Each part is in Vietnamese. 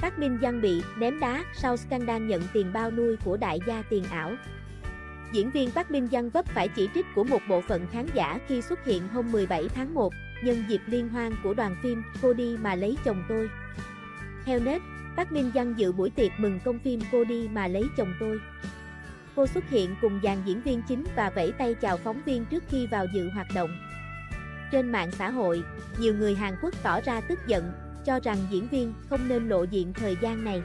Park Min Young bị ném đá sau scandal nhận tiền bao nuôi của đại gia tiền ảo. Diễn viên Park Min Young vấp phải chỉ trích của một bộ phận khán giả khi xuất hiện hôm 17 tháng 1, nhân dịp liên hoan của đoàn phim Cô đi mà lấy chồng tôi. Theo Nate, Park Min Young dự buổi tiệc mừng công phim Cô đi mà lấy chồng tôi. Cô xuất hiện cùng dàn diễn viên chính và vẫy tay chào phóng viên trước khi vào dự hoạt động. Trên mạng xã hội, nhiều người Hàn Quốc tỏ ra tức giận, cho rằng diễn viên không nên lộ diện thời gian này.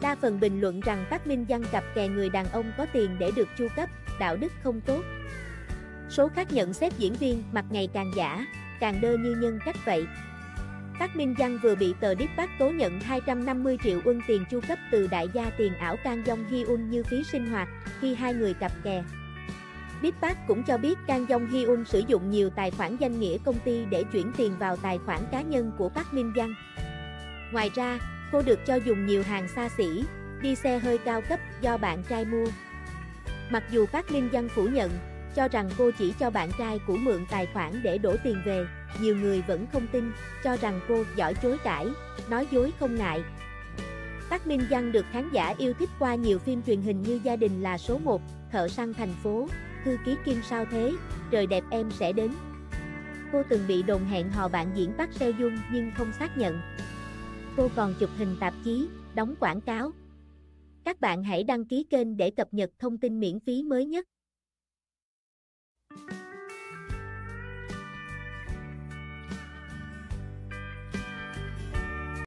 Đa phần bình luận rằng Park Min Young cặp kè người đàn ông có tiền để được chu cấp, đạo đức không tốt. Số khác nhận xét diễn viên mặt ngày càng giả, càng đơ như nhân cách vậy. Park Min Young vừa bị tờ Dispatch tố nhận 250 triệu won tiền chu cấp từ đại gia tiền ảo Kang Jong Hyun như phí sinh hoạt khi hai người cặp kè. Dispatch cũng cho biết Kang Jong Hyun sử dụng nhiều tài khoản danh nghĩa công ty để chuyển tiền vào tài khoản cá nhân của Park Min Young. Ngoài ra, cô được cho dùng nhiều hàng xa xỉ, đi xe hơi cao cấp do bạn trai mua. Mặc dù Park Min Young phủ nhận, cho rằng cô chỉ cho bạn trai của mượn tài khoản để đổ tiền về, nhiều người vẫn không tin, cho rằng cô giỏi chối cãi, nói dối không ngại. Park Min Young được khán giả yêu thích qua nhiều phim truyền hình như Gia đình là số 1, Thợ săn thành phố, Thư ký Kim sao thế, Trời đẹp em sẽ đến. Cô từng bị đồn hẹn hò bạn diễn Park Seo Joon nhưng không xác nhận. Cô còn chụp hình tạp chí, đóng quảng cáo. Các bạn hãy đăng ký kênh để cập nhật thông tin miễn phí mới nhất.